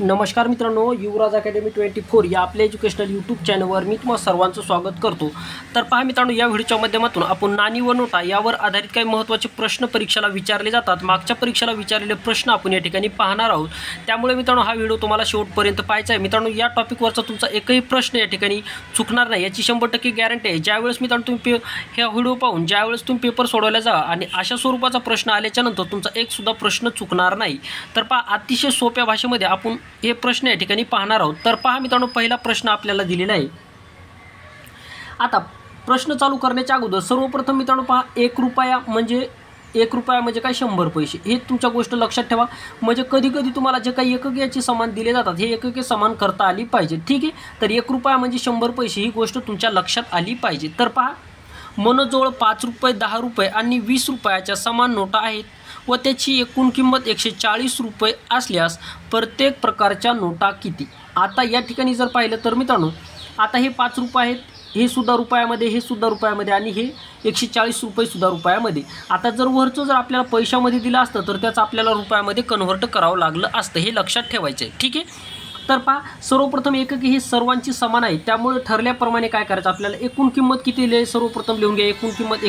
नमस्कार मित्रांनो, युवराज अकॅडमी 24 या आपल्या एज्युकेशनल यूट्यूब चॅनलवर मी तुम्हा सर्वांचं स्वागत करतो। तर पहा मित्रांनो, या व्हिडिओच्या माध्यमातून आपण नाणी व नोटा यावर आधारित काही महत्त्वाचे प्रश्न परीक्षेला विचारले जातात, मागच्या परीक्षेला विचारलेले प्रश्न आपण या ठिकाणी पाहणार आहोत। त्यामुळे मित्रांनो, हा व्हिडिओ तुम्हाला शेवटपर्यंत पाहायचा आहे। मित्रांनो, या टॉपिकवरचा तुमचा एकही प्रश्न या ठिकाणी चुकणार नाही याची 100% गॅरंटी आहे। ज्यावेळेस मित्रांनो तुम्ही हे व्हिडिओ पाहून ज्यावेळेस तुम्ही पेपर सोडवला जा आणि अशा स्वरूपाचा प्रश्न आल्याच्यानंतर तुमचा एक सुद्धा प्रश्न चुकणार नाही। तर पहा, अतिशय सोप्या भाषेमध्ये आपण हे प्रश्न या ठिकाणी पाहणार आहोत। तर पहा मित्रांनो, पहिला प्रश्न आपल्याला दिलेला आहे। आता प्रश्न चालू करण्याच्या अगोदर सर्वप्रथम मित्रांनो पहा, एक रुपया म्हणजे काय 100 पैसे। हे तुमच्या गोष्ट लक्षात ठेवा। म्हणजे कधीकधी तुम्हाला जे काही एकक याचे समान दिले जातात हे एकके समान करता आली पाहिजे, ठीक आहे। तर 1 रुपया म्हणजे 100 पैसे ही गोष्ट तुमच्या लक्षात आली पाहिजे। तर पहा, मनजवळ 5 रुपये, 10 रुपये आणि 20 रुपयाच्या समान नोटा आहेत व त्याची एकूण किंमत 140 रुपये असल्यास प्रत्येक प्रकारच्या नोटा किती? आता या ठिकाणी जर पाहिलं तर मित्रांनो, आता हे 5 रुपये आहेत, हे सुद्धा रुपयामध्ये, हे सुद्धा रुपयामध्ये आणि हे 140 रुपये सुद्धा रुपयामध्ये। आता जर वरचं जर आपल्याला पैशामध्ये दिलं असतं तर त्याचं आपल्याला रुपयामध्ये कन्व्हर्ट करावं लागलं असतं, हे लक्षात ठेवायचं आहे, ठीक आहे। तर पहा, सर्वप्रथम एकक ही सर्वांची समान आहे, त्यामुळे ठरल्याप्रमाणे काय करायचं आपल्याला एकूण किंमत किती लिहिले सर्वप्रथम लिहून घ्या। एकूण किंमत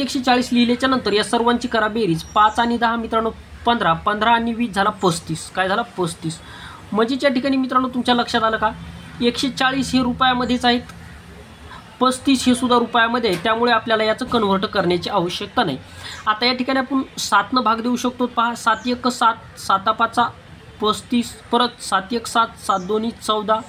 140 लिहिल्याच्यानंतर या सर्वांची करा बेरीज। 5 आणि 10 मित्रांनो 15, 15 आणि 20 झाला 35, काय झाला 35। म्हणजे त्या ठिकाणी मित्रांनो तुमच्या लक्षात आलं का, 140 हे रुपयामध्येच आहेत, 35 हे सुद्धा रुपयामध्ये आहे, त्यामुळे आपल्याला याचं कन्व्हर्ट करण्याची आवश्यकता नाही। आता या ठिकाणी आपण 7 ने भाग देऊ शकतो। पहा, 7 × 1 7, 7×5 35, परत 7 × 1 7, 7×2 14,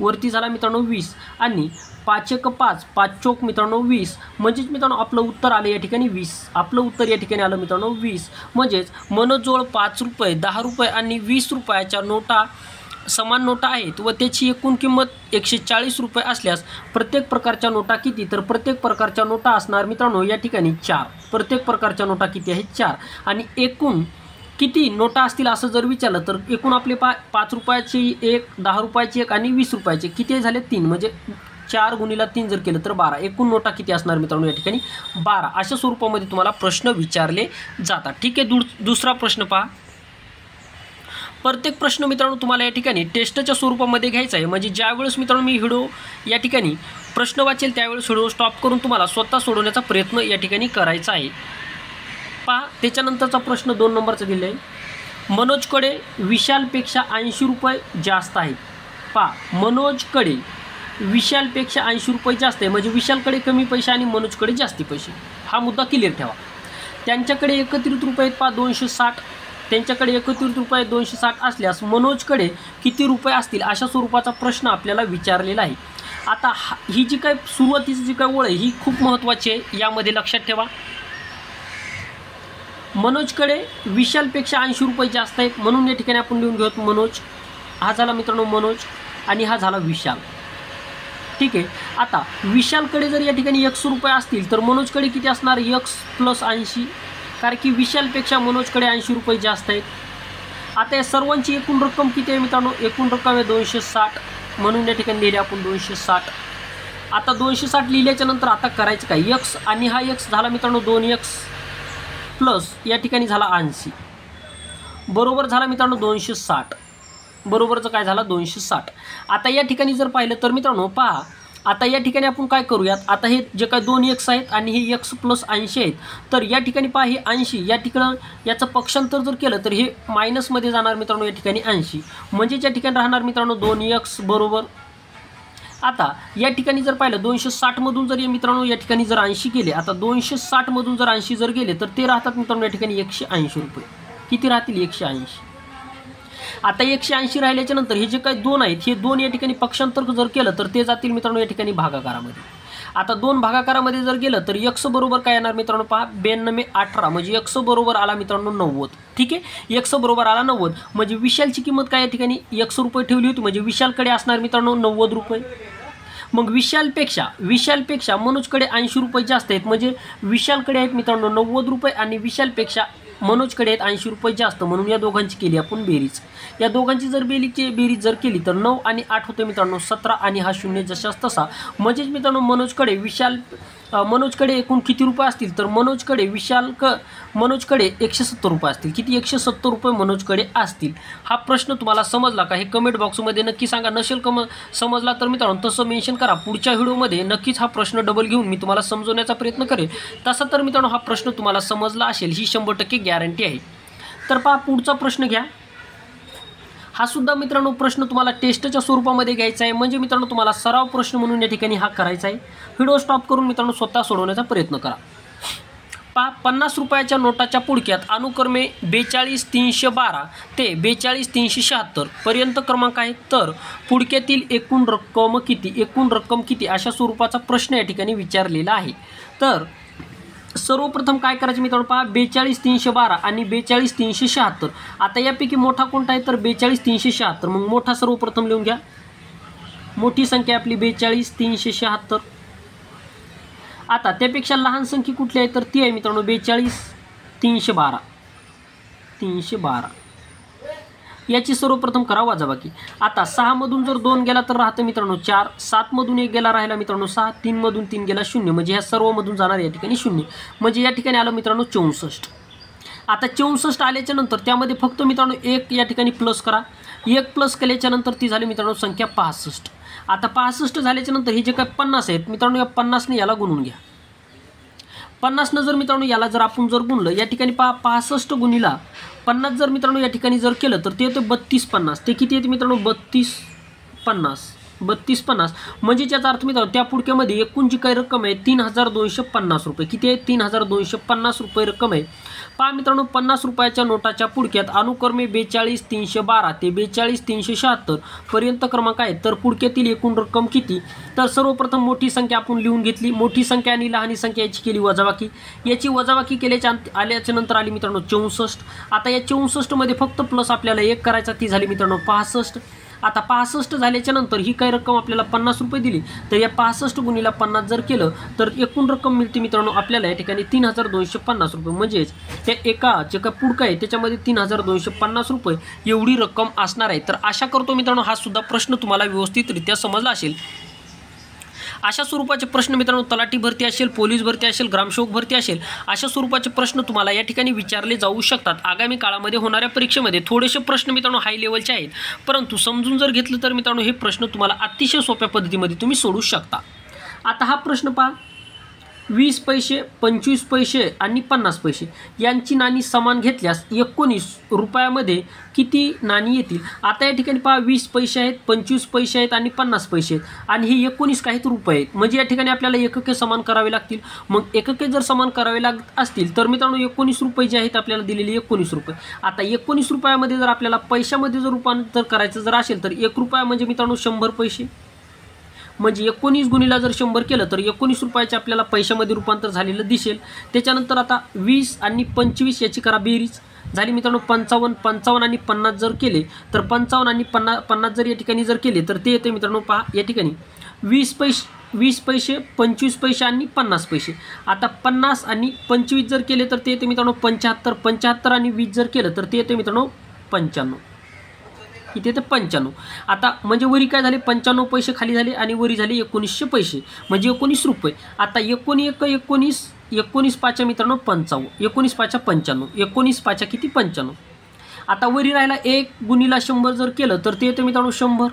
वरती झाला मित्रांनो 20 आणि 5 × 1 5, 5×4 मित्रांनो 20। म्हणजेच मित्रांनो आपलं उत्तर आलं या ठिकाणी 20, आपलं उत्तर या ठिकाणी आलं मित्रांनो 20। म्हणजेच मनजवळ 5 रुपये, 10 रुपये आणि 20 रुपयाच्या नोटा समान नोटा आहेत व त्याची एकूण किंमत 140 रुपये असल्यास प्रत्येक प्रकारच्या नोटा किती? तर प्रत्येक प्रकारच्या नोटा असणार मित्रांनो या ठिकाणी 4, प्रत्येक प्रकारच्या नोटा किती आहेत 4। आणि एकूण किती नोटा असतील असं जर विचारलं तर एकूण आपले 5 रुपयाची एक, 10 रुपयाची एक आणि 20 रुपयाची किती झाले 3, म्हणजे 4 × 3 जर केलं तर 12, एकूण नोटा किती असणार मित्रांनो या ठिकाणी 12। अशा स्वरूपामध्ये तुम्हाला प्रश्न विचारले जातात, ठीक आहे। दुसरा प्रश्न पहा, प्रत्येक प्रश्न मित्रांनो तुम्हाला या ठिकाणी टेस्टच्या स्वरूपामध्ये घ्यायचा आहे। म्हणजे ज्यावेळेस मित्रांनो मी व्हिडिओ या ठिकाणी प्रश्न वाचेल त्यावेळेस व्हिडिओ स्टॉप करून तुम्हाला स्वतः सोडवण्याचा प्रयत्न या ठिकाणी करायचा आहे। पहा, त्याच्यानंतरचा प्रश्न 2 नंबरचा दिला आहे। मनोजकडे विशालपेक्षा 80 रुपये जास्त आहेत। पहा, मनोजकडे विशालपेक्षा 80 रुपये जास्त आहे, म्हणजे विशालकडे कमी पैसे आणि मनोजकडे जास्त पैसे, हा मुद्दा क्लिअर ठेवा। त्यांच्याकडे एकत्रित रुपये आहेत, पहा 260, त्यांच्याकडे एकत्रित रुपये 260 असल्यास मनोजकडे किती रुपये असतील अशा स्वरूपाचा प्रश्न आपल्याला विचारलेला आहे। आता ही जी काय सुरुवातीची जी काय ओळ आहे ही खूप महत्त्वाची आहे, यामध्ये लक्षात ठेवा। मनोजकडे विशालपेक्षा 80 रुपये जास्त आहेत, म्हणून या ठिकाणी आपण लिहून घेऊ मनोज, हा झाला मित्रांनो मनोज आणि हा झाला विशाल, ठीक आहे। आता विशालकडे जर या ठिकाणी 100 रुपये असतील तर मनोजकडे किती असणार 1 + 80, कारण की विशालपेक्षा मनोजकडे 80 रुपये जास्त आहेत। आता या सर्वांची एकूण रक्कम किती आहे मित्रांनो, एकूण रक्कम आहे 260, म्हणून या ठिकाणी लिहिले आपण 260। आता 260 लिहिल्याच्यानंतर आता करायचं काय, x आणि हा x झाला मित्रांनो 2x + या ठिकाणी झाला 80, बरोबर झाला मित्रांनो 260, बरोबरचं काय झाला 260। आता या ठिकाणी जर पाहिलं तर मित्रांनो पहा, आता या ठिकाणी आपण काय करूयात, आता हे जे काय 2x आहेत आणि हे x + 80 आहेत, तर या ठिकाणी पहा हे 80 या ठिकाणं याचं पक्षांतर जर केलं तर हे मायनसमध्ये जाणार मित्रांनो या ठिकाणी 80, म्हणजे या ठिकाणी राहणार मित्रांनो 2x बरोबर। आता या ठिकाणी जर पाहिलं 260 मधून जर मित्रांनो या ठिकाणी जर 80 गेले, आता 260 मधून जर 80 जर गेले तर ते राहतात मित्रांनो या ठिकाणी 180 रुपये, किती राहतील 180। आता 180 राहिल्याच्या नंतर हे जे काही 2 आहेत हे 2 या ठिकाणी पक्षांतर जर केलं तर ते जातील मित्रांनो या ठिकाणी भागाकारामध्ये। आता 2 भागाकारामध्ये जर गेलं तर x बरोबर काय येणार मित्रांनो, पहा 92×18 म्हणजे x बरोबर आला मित्रांनो 90, ठीक आहे। x बरोबर आला 90, म्हणजे विशालची किंमत काय या ठिकाणी 100 रुपये ठेवली होती, म्हणजे विशालकडे असणार मित्रांनो 90 रुपये। मग विशालपेक्षा मनोजकडे 80 रुपये जास्त आहेत, म्हणजे विशालकडे आहेत मित्रांनो 90 रुपये आणि विशालपेक्षा मनोजकडे आहेत 80 रुपये जास्त, म्हणून या दोघांची केली आपण बेरीज। या दोघांची जर बेरीज जर केली तर 9 आणि 8 होते मित्रांनो 17 आणि हा 0 जशाच तसा। म्हणजेच मित्रांनो मनोजकडे विशाल मनोजकडे एकूण किती रुपये असतील तर मनोजकडे मनोजकडे 170 रुपये असतील। किती 170 रुपये मनोजकडे असतील। हा प्रश्न तुम्हाला समजला का हे कमेंट बॉक्स मध्ये नक्की सांगा। नसेल समजला तर मित्रांनो तसं मेंशन करा, पुढच्या व्हिडिओ मध्ये नक्कीच हा प्रश्न डबल घेऊन मी तुम्हाला समजवण्याचा प्रयत्न करेल। तसा तर मित्रांनो हा प्रश्न तुम्हाला समजला असेल ही 100% गॅरंटी आहे। तर पहा पुढचा प्रश्न घ्या। हा सुद्धा मित्रांनो प्रश्न तुम्हाला टेस्टच्या स्वरूपामध्ये घ्यायचा आहे, म्हणजे मित्रांनो तुम्हाला सराव प्रश्न म्हणून या ठिकाणी हा करायचा आहे। व्हिडिओ स्टॉप करून मित्रांनो स्वतः सोडवण्याचा प्रयत्न करा। पहा 50 रुपयाच्या नोटाच्या पुडक्यात अनुक्रमे 42312 ते 42376 पर्यंत क्रमांक आहेत, तर पुडक्यातील एकूण रक्कम किती अशा स्वरूपाचा प्रश्न या ठिकाणी विचारलेला आहे। तर सर्वप्रथम काय करायचं मित्रांनो, पहा 42312 आणि 42376, आता यापैकी मोठा कोणता आहे तर 42376। मग मोठा सर्वप्रथम लिहून घ्या। मोठी संख्या आपली 42376। आता त्यापेक्षा लहान संख्या कुठली आहे तर ती आहे मित्रांनो 42312। याची सर्वप्रथम करा वजाबाकी। आता 6 मधून जर 2 गेला तर राहतं मित्रांनो 4, 7 मधून 1 गेला राहिला मित्रांनो 6, 3 मधून 3 गेला 0, म्हणजे ह्या सर्व मधून जाणार या ठिकाणी 0, म्हणजे या ठिकाणी आलं मित्रांनो 64। आता 64 आल्याच्या नंतर त्यामध्ये फक्त मित्रांनो 1 या ठिकाणी प्लस करा। 1 प्लस केल्याच्या नंतर ती झाली मित्रांनो संख्या 65। आता 65 झाल्याच्या नंतर हे जे काय 50 आहेत मित्रांनो या 50 ने याला गुणून घ्या। 50 ने जर मित्रांनो याला जर आपण जर गुणलं या ठिकाणी पहा 65 गुणिले 50 जर मित्रांनो या ठिकाणी जर केलं तर ते येते 3250। ते किती येते मित्रांनो 3250। म्हणजे याचा अर्थ मित्रांनो त्या पुडक्यामध्ये एकूण जी काही रक्कम आहे 3250 रुपये। किती आहे 3250 रुपये रक्कम आहे। पहा मित्रांनो 50 रुपयाच्या नोटाच्या पुडक्यात अनुक्रमे 42312 ते 42376 पर्यंत क्रमांक आहेत, तर पुडक्यातील एकूण रक्कम किती, तर सर्वप्रथम मोठी संख्या आपण लिहून घेतली। मोठी संख्या आणि लहान संख्या याची केली वजाबाकी। याची वजाबाकी केल्याच्या आल्यानंतर आली मित्रांनो 64। आता या 64 मध्ये फक्त प्लस आपल्याला 1 करायचा, ती झाली मित्रांनो 65। आता 65 झाल्याच्या नंतर ही काय रक्कम आपल्याला 50 रुपये दिली, तर या 65 गुणिले 50 जर केलं तर एकूण रक्कम मिळते मित्रांनो आपल्याला या ठिकाणी 3250 रुपये। म्हणजे त्या एका जे का पुडका आहे त्याच्यामध्ये 3250 रुपये एवढी रक्कम असणार आहे। तर आशा करतो मित्रांनो हा सुद्धा प्रश्न तुम्हाला व्यवस्थितरित्या समजला असेल। अशा स्वरूपाचे प्रश्न मित्रांनो तलाठी भरती असेल, पोलीस भरती असेल, ग्रामसेवक भरती असेल, अशा स्वरूपाचे प्रश्न तुम्हाला या ठिकाणी विचारले जाऊ शकतात। आगामी काळामध्ये होणाऱ्या परीक्षेमध्ये थोडेसे प्रश्न मित्रांनो हाय लेवलचे आहेत, परंतु समजून जर घेतलं तर मित्रांनो हे प्रश्न तुम्हाला अतिशय सोप्या पद्धतीमध्ये तुम्ही सोडू शकता। आता हा प्रश्न पहा। 20 पैसे 25 पैसे आणि 50 पैसे यांची नाणी समान घेतल्यास 19 रुपयामध्ये किती नाणी येतील। आता या ठिकाणी पहा 20 पैसे आहेत, 25 पैसे आहेत आणि 50 पैसे आहेत, आणि हे 19 काहीत रुपये आहेत, म्हणजे या ठिकाणी आपल्याला एकके समान करावे लागतील। मग एकके जर समान करावे लागत असतील तर मित्रांनो 19 रुपये जे आहेत आपल्याला दिलेले 19 रुपये। आता 19 रुपयामध्ये जर आपल्याला पैशामध्ये जर रूपांतर करायचं जर असेल तर 1 रुपया म्हणजे मित्रांनो 100 पैसे, म्हणजे 19 गुणिले 100 केलं तर 19 रुपयाचे आपल्याला पैशामध्ये रूपांतर झालेलं दिसेल। त्याच्यानंतर आता 20 आणि 25 याची करा बेरीज, झाली मित्रांनो 55 आणि 50 जर केले तर 55 आणि 50 जर या ठिकाणी जर केले तर ते येते मित्रांनो पहा या ठिकाणी 20 पैसे 25 पैसे आणि 50 पैसे। आता 50 आणि 25 जर केले तर ते येते मित्रांनो 75 आणि 20 जर केलं तर ते येते मित्रांनो 95, किती ते 95। आता म्हणजे वरी काय झाले 95 पैसे खाली झाले आणि वरी झाले 1900 पैसे, म्हणजे 19 रुपये। आता 19 पाचा मित्रांनो 55, 19 पाचा 95, 19 पाचा किती 95। आता वरी राहिला 1 गुणिले 100 जर केलं तर ते येते मित्रांनो 100,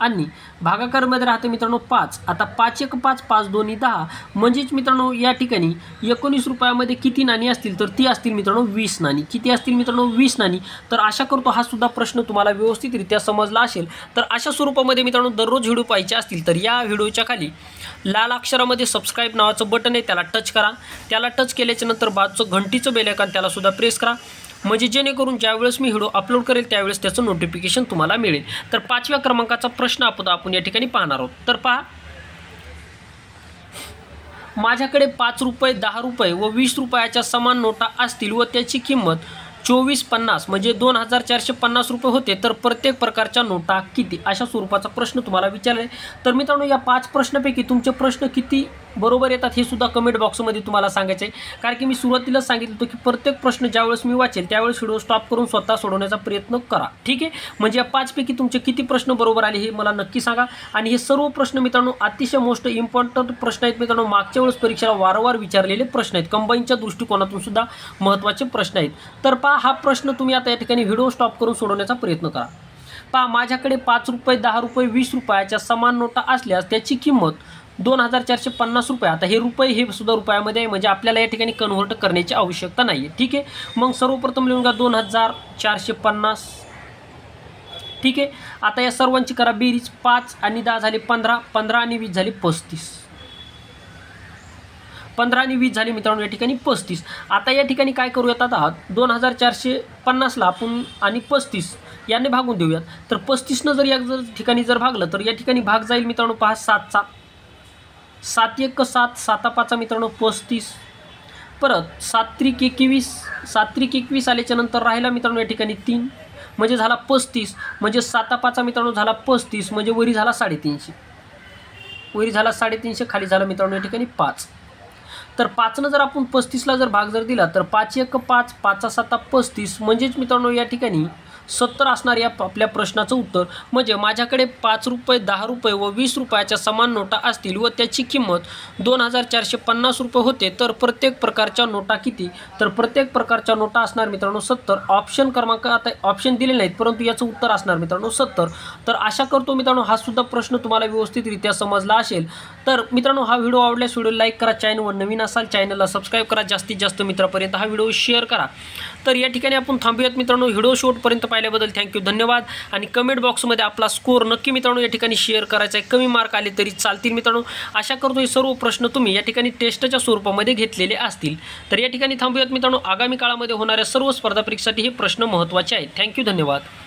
आणि भागाकारमध्ये राहते मित्रांनो 5। आता 5 एक 5 5 2 10, म्हणजेच मित्रांनो या ठिकाणी 19 रुपयामध्ये किती नाणी असतील तर ती असतील मित्रांनो 20 नाणी। किती असतील मित्रांनो 20 नाणी। तर आशा करतो हा सुद्धा प्रश्न तुम्हाला व्यवस्थितरित्या समजला असेल। तर अशा स्वरूपामध्ये मित्रांनो दररोज व्हिडिओ पाहिजे असतील तर या व्हिडिओच्या खाली लाल अक्षरामध्ये सबस्क्राईब नावाचं बटन आहे, त्याला टच करा। त्याला टच केल्याच्यानंतर बाजूचं घंटीचं बेल आयकॉन त्याला सुद्धा प्रेस करा, म्हणजे जेणेकरून ज्यावेळेस मी व्हिडिओ अपलोड करेल त्यावेळेस त्याचं नोटिफिकेशन तुम्हाला मिळेल। तर 5व्या क्रमांकाचा प्रश्न आपण या ठिकाणी पाहणार आहोत। तर पहा, माझ्याकडे 5 रुपये 10 रुपये व 20 रुपयाच्या समान नोटा असतील व त्याची किंमत 2450 म्हणजे 2450 रुपये होते, तर प्रत्येक प्रकारच्या नोटा किती, अशा स्वरूपाचा प्रश्न तुम्हाला विचारला आहे। तर मित्रांनो या 5 प्रश्नापैकी तुमचे प्रश्न किती बरोबर येतात हे सुद्धा कमेंट बॉक्समध्ये तुम्हाला सांगायचं आहे। कारण की मी सुरुवातीलाच सांगितलं होतं की प्रत्येक प्रश्न ज्यावेळेस मी वाचेल त्यावेळेस व्हिडिओ स्टॉप करून स्वतः सोडवण्याचा प्रयत्न करा, ठीक आहे। म्हणजे या 5 पैकी तुमचे किती प्रश्न बरोबर आले हे मला नक्की सांगा। आणि हे सर्व प्रश्न मित्रांनो अतिशय मोस्ट इम्पॉर्टंट प्रश्न आहेत मित्रांनो, मागच्या वेळेस परीक्षेला वारंवार विचारलेले प्रश्न आहेत, कंबाईनच्या दृष्टिकोनातून सुद्धा महत्त्वाचे प्रश्न आहेत। तर पहा हा प्रश्न तुम्ही आता या ठिकाणी व्हिडिओ स्टॉप करून सोडवण्याचा प्रयत्न करा। पहा माझ्याकडे 5 रुपये, 10 रुपये, 20 रुपयाच्या समान नोटा असल्यास त्याची किंमत 2450 रुपये। आता हे रुपये हे सुद्धा रुपयामध्ये आहे, म्हणजे आपल्याला या ठिकाणी कन्व्हर्ट करण्याची आवश्यकता नाही आहे, ठीक आहे। मग सर्वप्रथम लिहून घ्या 2450, ठीक आहे। आता या सर्वांची करा बेरीज, 5 आणि 10 झाले 15, 15 आणि 20 झाले 35, 15 आणि 20 झाले मित्रांनो या ठिकाणी 35। आता या ठिकाणी काय करूयात, आता 2450ला आपण आणि 35 याने भागून देऊयात। तर 35 जर या ठिकाणी जर भागलं तर या ठिकाणी भाग जाईल मित्रांनो, पहा 7चा, 7 × 1 = 7, 7×5 मित्रांनो 35, परत 7×3 = 21, 7×3 = 21 आल्याच्यानंतर राहिला मित्रांनो या ठिकाणी 3, म्हणजे झाला 35, म्हणजे 7×5 मित्रांनो झाला 35, म्हणजे वरी झाला 350, वरी झाला 350, खाली झाला मित्रांनो या ठिकाणी 5। तर 5 जर आपण 35ला जर भाग जर दिला तर 5×1 = 5, 5×7 = 35, म्हणजेच मित्रांनो या ठिकाणी 70 असणार या आपल्या प्रश्नाचं उत्तर। म्हणजे माझ्याकडे 5 रुपये, 10 रुपये व 20 रुपयाच्या समान नोटा असतील व त्याची किंमत 2450 रुपये होते, तर प्रत्येक प्रकारच्या नोटा किती? तर प्रत्येक प्रकारच्या नोटा असणार मित्रांनो 70। ऑप्शन क्रमांक आता ऑप्शन दिले नाहीत परंतु याचं उत्तर असणार मित्रांनो 70। तर आशा करतो मित्रांनो हा सुद्धा प्रश्न तुम्हाला व्यवस्थितरित्या समजला असेल। तर मित्रांनो हा व्हिडिओ आवडल्यास व्हिडिओला लाईक करा, चॅनलवर नवीन असाल चॅनलला सबस्क्राईब करा, जास्तीत जास्त मित्रांपर्यंत हा व्हिडिओ शेअर करा। तर या ठिकाणी आपण थांबूयात मित्रांनो, व्हिडिओ शेवटपर्यंत पाहिल्याबद्दल थँक्यू, धन्यवाद। आणि कमेंट बॉक्समध्ये आपला स्कोर नक्की मित्रांनो या ठिकाणी शेअर करायचा आहे, कमी मार्क आले तरी चालतील मित्रांनो। आशा करतो हे सर्व प्रश्न तुम्ही या ठिकाणी टेस्टच्या स्वरूपामध्ये घेतलेले असतील। तर या ठिकाणी थांबूयात मित्रांनो, आगामी काळामध्ये होणाऱ्या सर्व स्पर्धा परीक्षासाठी हे प्रश्न महत्त्वाचे आहेत। थँक्यू, धन्यवाद।